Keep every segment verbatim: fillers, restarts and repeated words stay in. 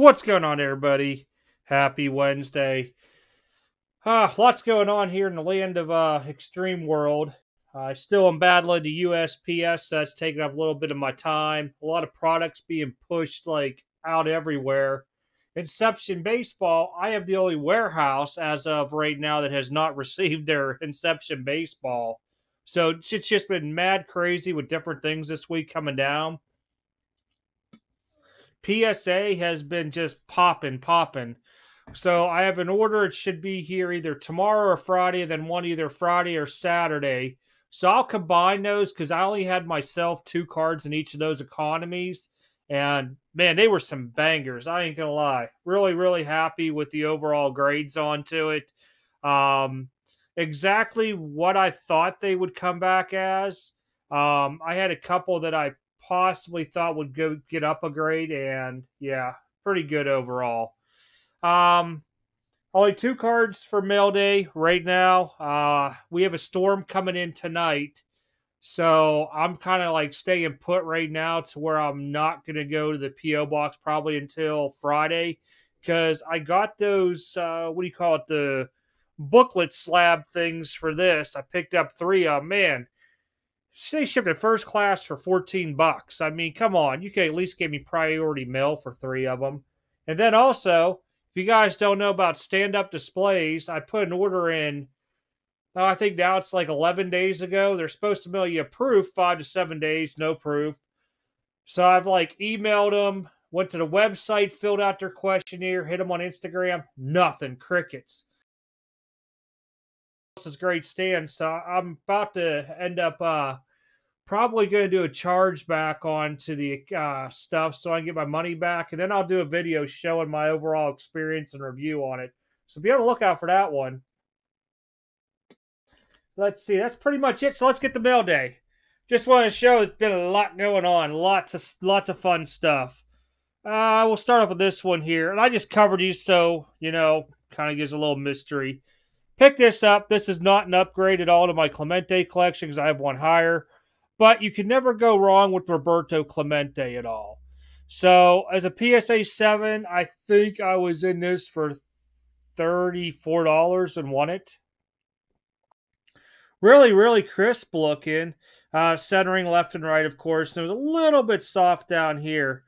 What's going on, everybody? Happy Wednesday. Uh, lots going on here in the land of uh, Extreme World. I uh, still am battling the U S P S, so that's taking up a little bit of my time. A lot of products being pushed like out everywhere. Inception Baseball, I have the only warehouse as of right now that has not received their Inception Baseball. So it's just been mad crazy with different things this week coming down. P S A has been just popping, popping. So I have an order. It should be here either tomorrow or Friday, then one either Friday or Saturday. So I'll combine those because I only had myself two cards in each of those economies. And, man, they were some bangers. I ain't going to lie. Really, really happy with the overall grades onto it. Um, exactly what I thought they would come back as. Um, I had a couple that I possibly thought would go get up a grade, and yeah, pretty good overall. Um, only two cards for Mail Day right now. Uh, we have a storm coming in tonight, so I'm kind of like staying put right now to where I'm not going to go to the P O box probably until Friday, because I got those, uh, what do you call it, the booklet slab things for this. I picked up three of them. Man, they shipped it first class for fourteen bucks. I mean, come on. You can at least give me priority mail for three of them. And then also, if you guys don't know about stand-up displays, I put an order in, oh, I think now it's like eleven days ago. They're supposed to mail you a proof, five to seven days, no proof. So I've like emailed them, went to the website, filled out their questionnaire, hit them on Instagram, nothing, crickets. Is great stand, so I'm about to end up uh probably going to do a charge back onto the uh stuff so I can get my money back, and then I'll do a video showing my overall experience and review on it, so be on the lookout for that one. Let's see, that's pretty much it. So let's get the Mail Day. Just want to show it's been a lot going on, lots of lots of fun stuff. Uh we'll start off with this one here, and I just covered these, so you know, kind of gives a little mystery. Pick this up. This is not an upgrade at all to my Clemente collection because I have one higher. But you can never go wrong with Roberto Clemente at all. So as a P S A seven, I think I was in this for thirty-four dollars and won it. Really, really crisp looking. Uh, centering left and right, of course. It was a little bit soft down here.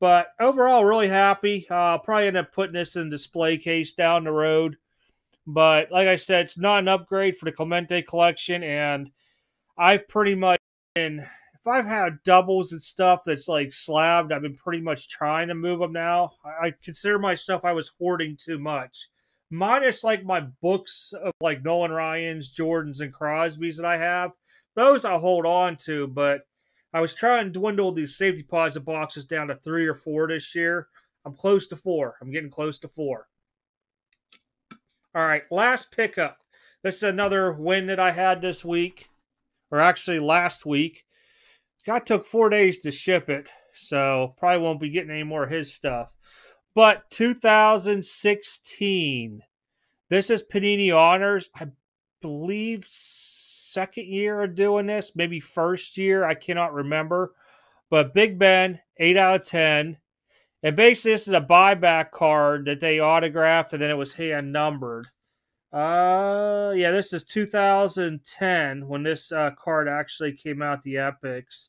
But overall, really happy. Uh, I'll probably end up putting this in a display case down the road. But like I said, it's not an upgrade for the Clemente collection, and I've pretty much been, if I've had doubles and stuff that's like slabbed, I've been pretty much trying to move them now. I, I consider myself I was hoarding too much. Minus like my books of like Nolan Ryan's, Jordan's, and Crosby's that I have. Those I hold on to, but I was trying to dwindle these safety deposit boxes down to three or four this year. I'm close to four. I'm getting close to four. All right, last pickup. This is another win that I had this week, or actually last week. I took four days to ship it, so probably won't be getting any more of his stuff. But two thousand sixteen, this is Panini Honors. I believe second year of doing this, maybe first year. I cannot remember. But Big Ben, eight out of ten. And basically, this is a buyback card that they autographed, and then it was hand numbered. Uh, yeah, this is two thousand ten when this uh, card actually came out, the Epics.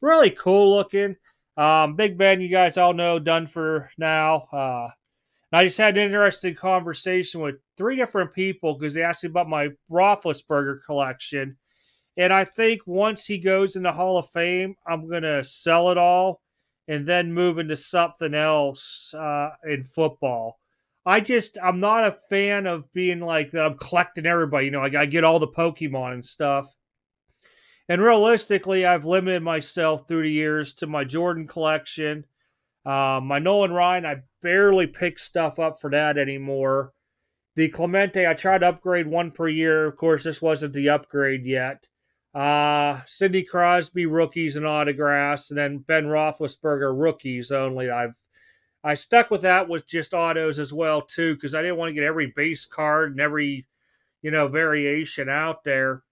Really cool looking. Um, Big Ben, you guys all know, done for now. Uh, and I just had an interesting conversation with three different people because they asked me about my Roethlisberger collection. And I think once he goes in the Hall of Fame, I'm going to sell it all and then move into something else uh, in football. I just, I'm not a fan of being like that. I'm collecting everybody, you know, I gotta get all the Pokemon and stuff. And realistically, I've limited myself through the years to my Jordan collection. Uh, my Nolan Ryan, I barely pick stuff up for that anymore. The Clemente, I tried to upgrade one per year. Of course, this wasn't the upgrade yet. Uh, Sidney Crosby rookies and autographs, and then Ben Roethlisberger rookies only. I've I stuck with that with just autos as well too, because I didn't want to get every base card and every, you know, variation out there.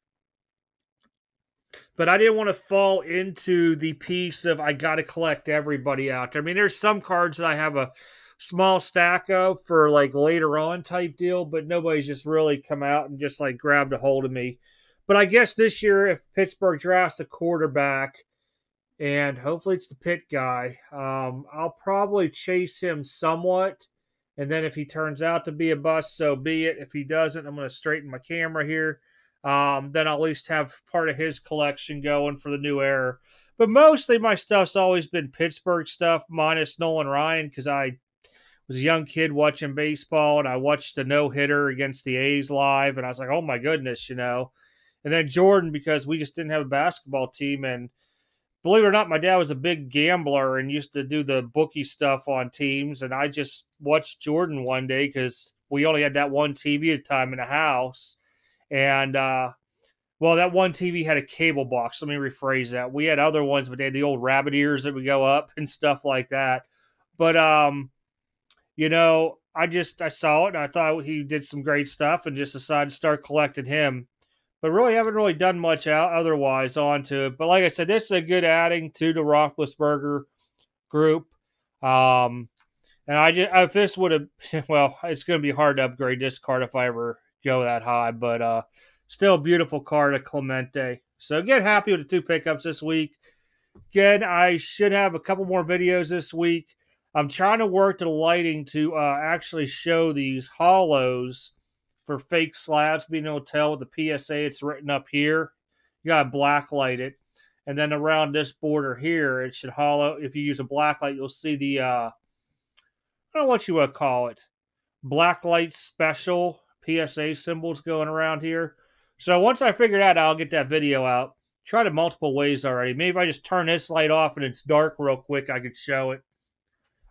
But I didn't want to fall into the piece of I got to collect everybody out there. I mean, there's some cards that I have a small stack of for like later on type deal, but nobody's just really come out and just like grabbed a hold of me. But I guess this year, if Pittsburgh drafts a quarterback, and hopefully it's the Pitt guy, um, I'll probably chase him somewhat. And then if he turns out to be a bust, so be it. If he doesn't, I'm going to straighten my camera here. Um, then I'll at least have part of his collection going for the new era. But mostly my stuff's always been Pittsburgh stuff, minus Nolan Ryan, because I was a young kid watching baseball, and I watched a no-hitter against the A's live, and I was like, oh my goodness, you know. And then Jordan, because we just didn't have a basketball team, and believe it or not, my dad was a big gambler and used to do the bookie stuff on teams. And I just watched Jordan one day because we only had that one T V at a time in the house. And, uh, well, that one T V had a cable box. Let me rephrase that. We had other ones, but they had the old rabbit ears that would go up and stuff like that. But, um, you know, I just I saw it and I thought he did some great stuff and just decided to start collecting him. But really haven't really done much out otherwise onto it. But like I said, this is a good adding to the Roethlisberger group. Um, and I just, if this would have, well, it's going to be hard to upgrade this card if I ever go that high. But uh, still a beautiful card of Clemente. So again, happy with the two pickups this week. Again, I should have a couple more videos this week. I'm trying to work to the lighting to uh, actually show these hollows for fake slabs, being able to tell with the P S A it's written up here. You got to black light it. And then around this border here, it should hollow. If you use a black light, you'll see the, uh, I don't know what you would call it, black light special P S A symbols going around here. So once I figure that out, I'll get that video out. Tried it multiple ways already. Maybe if I just turn this light off and it's dark real quick, I could show it.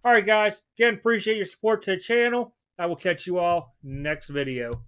All right, guys. Again, appreciate your support to the channel. I will catch you all next video.